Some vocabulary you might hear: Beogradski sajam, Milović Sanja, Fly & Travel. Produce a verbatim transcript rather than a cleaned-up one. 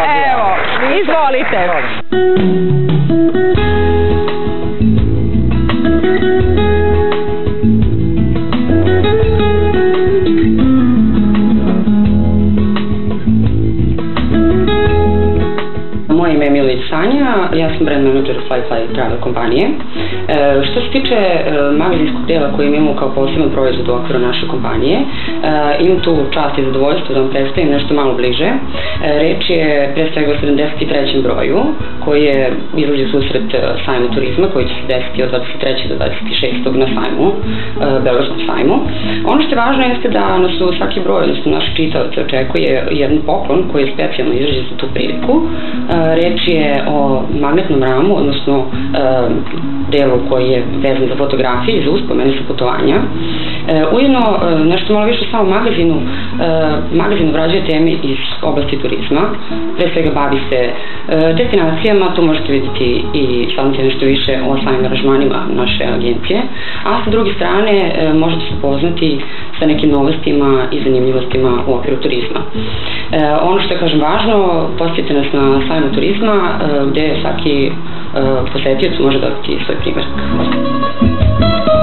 Evo, izvolite. Moje ime je Milović Sanja, ja sam brand manager Fly Fly Travel kompanije. Što se tiče magazijskog dela koji imamo kao poseban proizvod u okviru naše kompanije, imam tu čast i zadovoljstvo da vam predstavim nešto malo bliže. Reč je pre svega o sedamdeset trećem broju koji je izlazi susret sajmu turizma koji će se desiti od dvadeset trećeg do dvadeset šestog na sajmu, Beogradskom sajmu. Ono što je važno jeste da nas u svaki broj, odnosno naš čitavac, očekuje jedan poklon koji je specijalno izrađen za tu priliku. Reč je o magnetnom ramu, odnosno delu koji je vezan za fotografije i za uspomene sa putovanja. Ujedno, nešto malo više samo o magazinu, magazin obrađuje teme iz oblasti turizma, pre svega bavi se destinacijama, tu možete vidjeti i saznati nešto više o samim aranžmanima naše agencije, a sa druge strane možete se upoznati sa nekim novostima i zanimljivostima u okviru turizma. Ono što je, kažem, važno, posjetite nas na sajmu turizma, gde svaki posetilac može dobiti svoj primjerak.